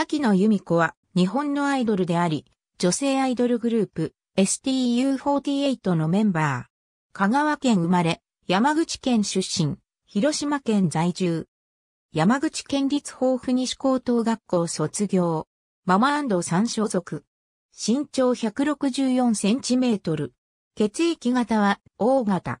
滝野由美子は日本のアイドルであり、女性アイドルグループ STU48 のメンバー。香川県生まれ、山口県出身、広島県在住。山口県立防府西高等学校卒業。Mama&Son所属。身長164センチメートル。血液型は O 型。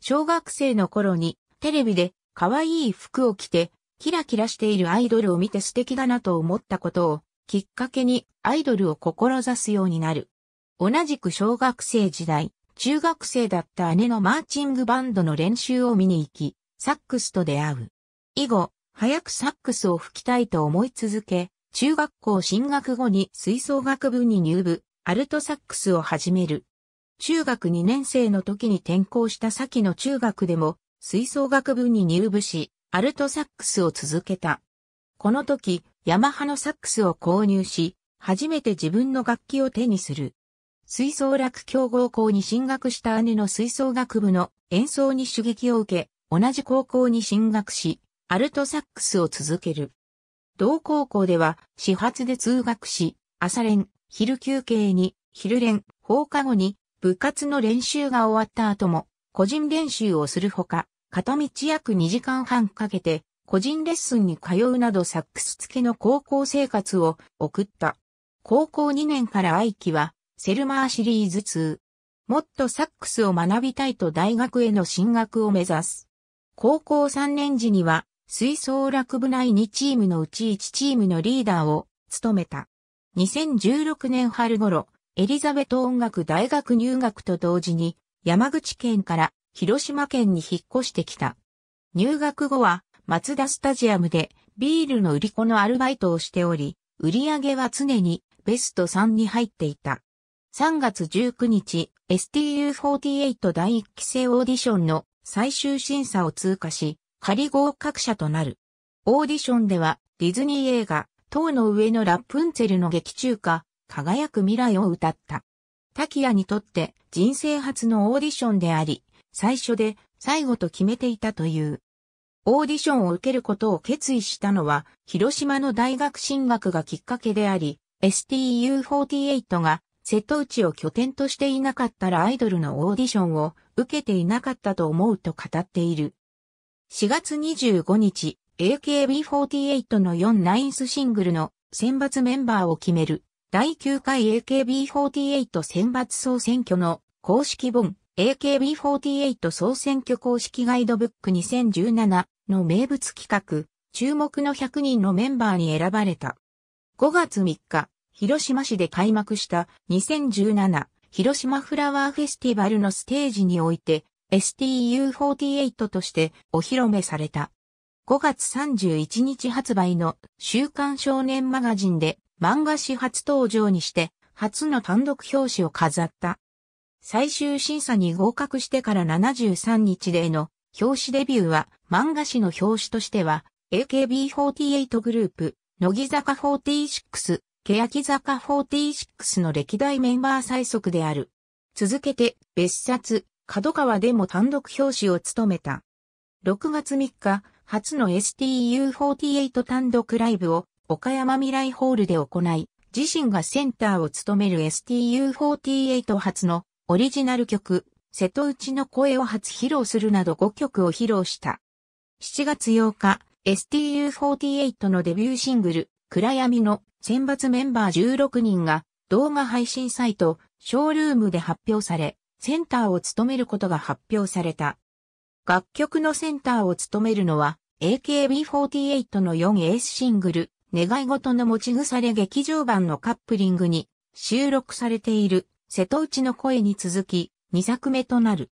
小学生の頃にテレビで可愛い服を着てキラキラしているアイドルを見て素敵だなと思ったことをきっかけにアイドルを志すようになる。同じく小学生時代、中学生だった姉のマーチングバンドの練習を見に行き、サックスと出会う。以後、早くサックスを吹きたいと思い続け、中学校進学後に吹奏楽部に入部、アルトサックスを始める。中学2年生の時に転校した先の中学でも、吹奏楽部に入部し、アルトサックスを続けた。この時、ヤマハのサックスを購入し、初めて自分の楽器を手にする。吹奏楽強豪校に進学した姉の吹奏楽部の演奏に刺激を受け、同じ高校に進学し、アルトサックスを続ける。同高校では、始発で通学し、朝練、昼休憩に、昼練、放課後に、部活の練習が終わった後も、個人練習をするほか、片道約2時間半かけて、個人レッスンに通うなどサックス付きの高校生活を送った。高校2年から愛希は、セルマーシリーズ2。もっとサックスを学びたいと大学への進学を目指す。高校3年時には、吹奏楽部内2チームのうち1チームのリーダーを務めた。2016年春頃、エリザベト音楽大学入学と同時に、山口県から広島県に引っ越してきた。入学後は、マツダスタジアムでビールの売り子のアルバイトをしており、売り上げは常にベスト3に入っていた。3月19日、STU48 第1期生オーディションの最終審査を通過し、仮合格者となる。オーディションでは、ディズニー映画、塔の上のラプンツェルの劇中歌、輝く未来を歌った。滝野にとって人生初のオーディションであり、最初で最後と決めていたという。オーディションを受けることを決意したのは、広島の大学進学がきっかけであり、STU48 が瀬戸内を拠点としていなかったらアイドルのオーディションを受けていなかったと思うと語っている。4月25日、AKB48 の4ナインスシングルの選抜メンバーを決める第9回 AKB48 選抜総選挙の公式本 AKB48 総選挙公式ガイドブック2017の名物企画、注目の100人のメンバーに選ばれた。5月3日、広島市で開幕した2017広島フラワーフェスティバルのステージにおいて STU48 としてお披露目された。5月31日発売の週刊少年マガジンで漫画誌初登場にして初の単独表紙を飾った。最終審査に合格してから73日での表紙デビューは漫画誌の表紙としては AKB48 グループ、乃木坂46、欅坂46の歴代メンバー最速である。続けて別冊、角川でも単独表紙を務めた。6月3日、初の STU48 単独ライブを岡山未来ホールで行い、自身がセンターを務める STU48 初のオリジナル曲、瀬戸内の声を初披露するなど5曲を披露した。7月8日、STU48 のデビューシングル、暗闇の選抜メンバー16人が動画配信サイト、ショールームで発表され、センターを務めることが発表された。楽曲のセンターを務めるのは、AKB48 の4エースシングル、願い事の持ち腐れ劇場版のカップリングに収録されている。瀬戸内の声に続き2作目となる。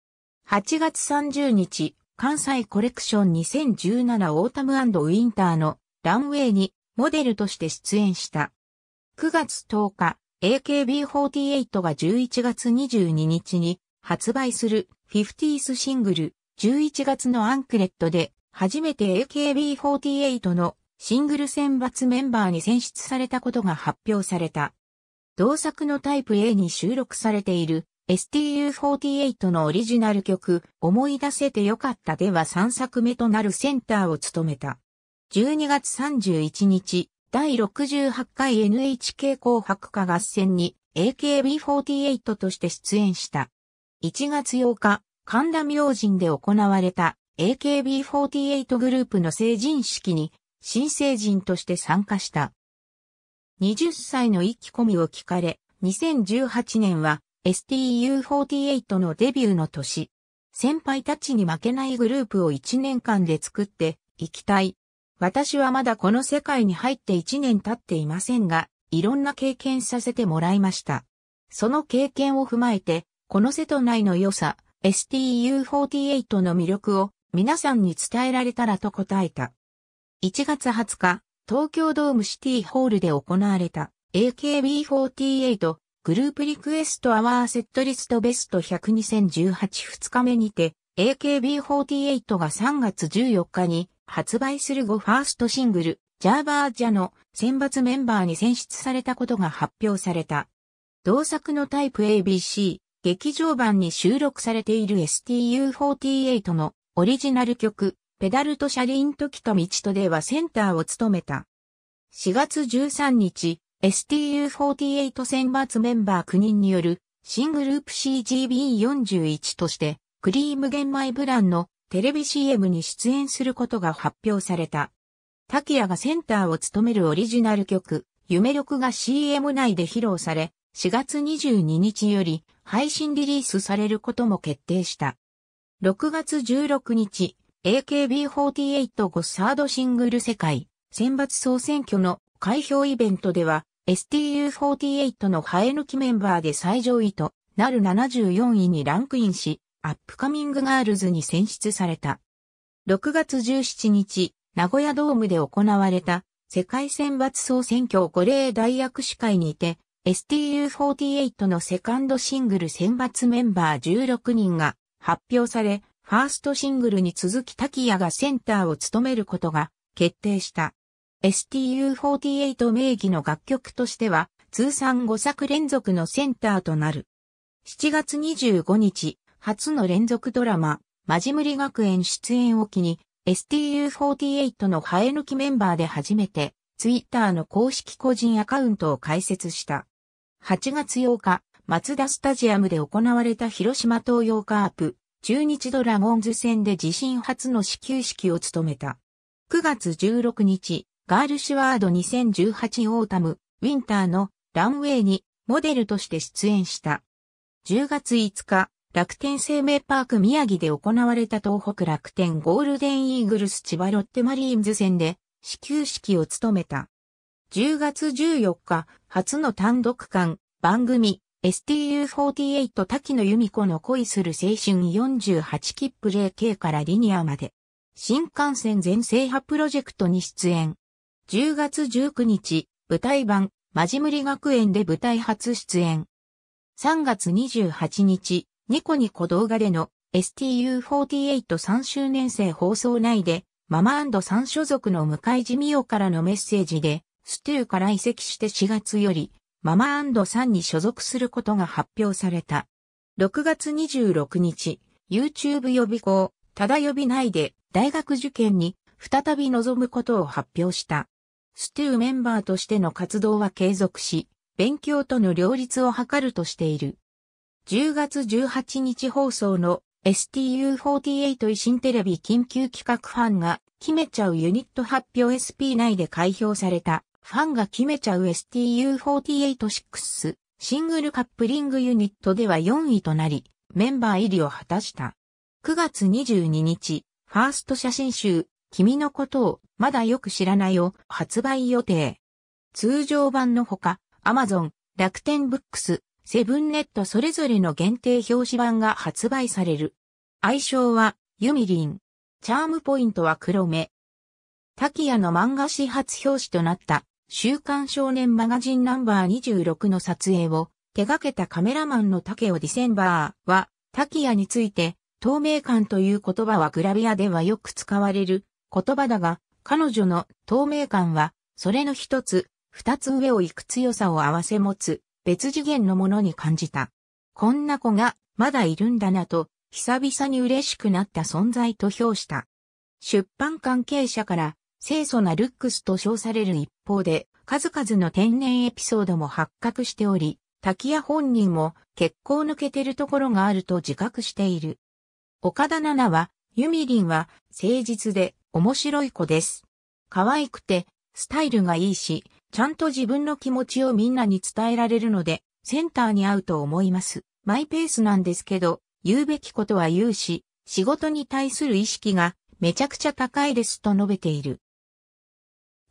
8月30日、関西コレクション2017オータム&ウィンターのランウェイにモデルとして出演した。9月10日、AKB48 が11月22日に発売する 50th シングル11月のアンクレットで初めて AKB48 のシングル選抜メンバーに選出されたことが発表された。同作のタイプ A に収録されている STU48 のオリジナル曲思い出せてよかったでは3作目となるセンターを務めた。12月31日、第68回 NHK 紅白歌合戦に AKB48 として出演した。1月8日、神田明神で行われた AKB48 グループの成人式に新成人として参加した。20歳の意気込みを聞かれ、2018年は STU48 のデビューの年。先輩たちに負けないグループを1年間で作っていきたい。私はまだこの世界に入って1年経っていませんが、いろんな経験させてもらいました。その経験を踏まえて、この瀬戸内の良さ、STU48 の魅力を皆さんに伝えられたらと答えた。1月20日、東京ドームシティホールで行われた AKB48 グループリクエストアワーセットリストベスト100 2018 2日目にて AKB48 が3月14日に発売する5ファーストシングルジャーバージャの選抜メンバーに選出されたことが発表された。同作のタイプ ABC 劇場版に収録されている STU48 のオリジナル曲ペダルと車輪時と道とではセンターを務めた。4月13日、STU48 選抜メンバー9人による新グループ CGB41 としてクリーム玄米ブランのテレビ CM に出演することが発表された。滝谷がセンターを務めるオリジナル曲、夢力が CM 内で披露され、4月22日より配信リリースされることも決定した。6月16日、AKB48 サードシングル世界選抜総選挙の開票イベントでは STU48 の生え抜きメンバーで最上位となる74位にランクインし、アップカミングガールズに選出された。6月17日、名古屋ドームで行われた世界選抜総選挙5例大握手会にて STU48 のセカンドシングル選抜メンバー16人が発表され、ファーストシングルに続き滝谷がセンターを務めることが決定した。STU48 名義の楽曲としては通算5作連続のセンターとなる。7月25日、初の連続ドラマ、マジムリ学園出演を機に STU48 の生え抜きメンバーで初めて Twitter の公式個人アカウントを開設した。8月8日、マツダスタジアムで行われた広島東洋カープ。中日ドラゴンズ戦で自身初の始球式を務めた。9月16日、ガールシュワード2018オータム、ウィンターのランウェイにモデルとして出演した。10月5日、楽天生命パーク宮城で行われた東北楽天ゴールデンイーグルス千葉ロッテマリーンズ戦で始球式を務めた。10月14日、初の単独間番組、STU48 滝野由美子の恋する青春48切符 0系 からリニアまで。新幹線全制覇プロジェクトに出演。10月19日、舞台版、マジムリ学園で舞台初出演。3月28日、ニコニコ動画での STU483 周年生放送内で、Mama&Son 所属の向井地美代からのメッセージで、STU から移籍して4月より、Mama&Son に所属することが発表された。6月26日、YouTube 予備校、ただ予備内で大学受験に再び臨むことを発表した。STU メンバーとしての活動は継続し、勉強との両立を図るとしている。10月18日放送の STU48 維新テレビ緊急企画ファンが決めちゃうユニット発表 SP 内で開票された。ファンが決めちゃう STU48 6 シングルカップリングユニットでは4位となり、メンバー入りを果たした。9月22日、ファースト写真集、君のことをまだよく知らないを発売予定。通常版のほか、Amazon、楽天ブックス、セブンネットそれぞれの限定表紙版が発売される。愛称は、ユミリン。チャームポイントは黒目。滝谷の漫画始発表紙となった。週刊少年マガジンナンバー26の撮影を手掛けたカメラマンの竹尾ディセンバーは、滝谷について、透明感という言葉はグラビアではよく使われる言葉だが、彼女の透明感は、それの一つ、二つ上をいく強さを合わせ持つ、別次元のものに感じた。こんな子が、まだいるんだなと、久々に嬉しくなった存在と評した。出版関係者から、清楚なルックスと称される一方で、数々の天然エピソードも発覚しており、滝谷本人も結構抜けてるところがあると自覚している。岡田奈々は、ユミリンは誠実で面白い子です。可愛くて、スタイルがいいし、ちゃんと自分の気持ちをみんなに伝えられるので、センターに合うと思います。マイペースなんですけど、言うべきことは言うし、仕事に対する意識がめちゃくちゃ高いですと述べている。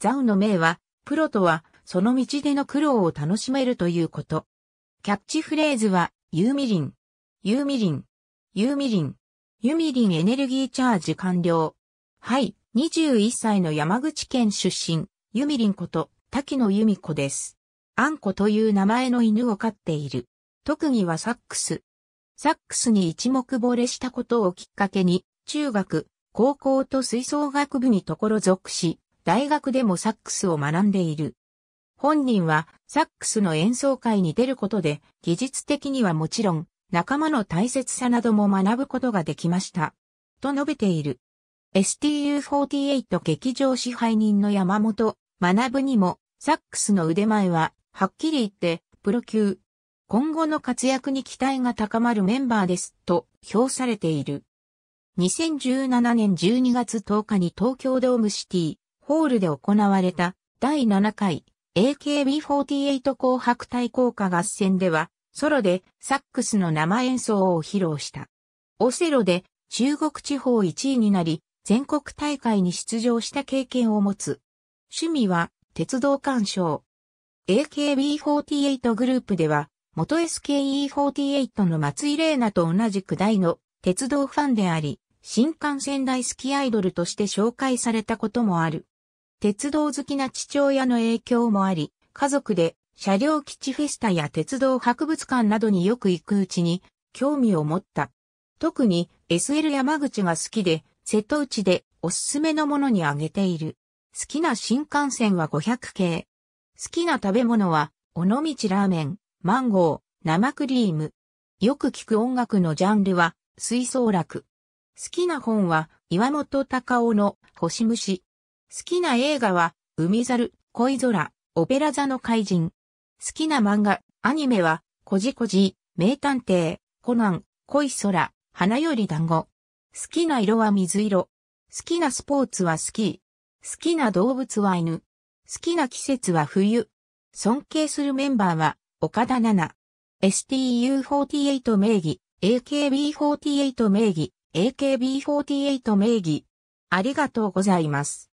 ザウの銘は、プロとはその道での苦労を楽しめるということ。キャッチフレーズは、ユミリン、ユミリン、ユミリン。ユミリンエネルギーチャージ完了。はい、21歳の山口県出身、ユミリンこと、滝野由美子です。あんこという名前の犬を飼っている。特技はサックス。サックスに一目惚れしたことをきっかけに、中学、高校と吹奏楽部に所属し、大学でもサックスを学んでいる。本人は、サックスの演奏会に出ることで、技術的にはもちろん、仲間の大切さなども学ぶことができました。と述べている。STU48 劇場支配人の山本学にも、サックスの腕前は、はっきり言って、プロ級。今後の活躍に期待が高まるメンバーです、と評されている。2017年12月10日に東京ドームシティホールで行われた第7回 AKB48 紅白対効果合戦では、ソロでサックスの生演奏を披露した。オセロで中国地方1位になり、全国大会に出場した経験を持つ。趣味は鉄道鑑賞。AKB48 グループでは、元 SKE48 の松井玲奈と同じく大の鉄道ファンであり、新幹線大好きアイドルとして紹介されたこともある。鉄道好きな父親の影響もあり、家族で車両基地フェスタや鉄道博物館などによく行くうちに興味を持った。特に SL 山口が好きで、瀬戸内でおすすめのものに挙げている。好きな新幹線は500系。好きな食べ物は、尾道ラーメン、マンゴー、生クリーム。よく聞く音楽のジャンルは、吹奏楽。好きな本は、岩本隆夫の星虫。好きな映画は、海猿、恋空、オペラ座の怪人。好きな漫画、アニメは、こじこじ、名探偵、コナン、恋空、花より団子。好きな色は水色。好きなスポーツはスキー。好きな動物は犬。好きな季節は冬。尊敬するメンバーは、岡田奈々。STU48 名義、AKB48 名義、AKB48 名義。ありがとうございます。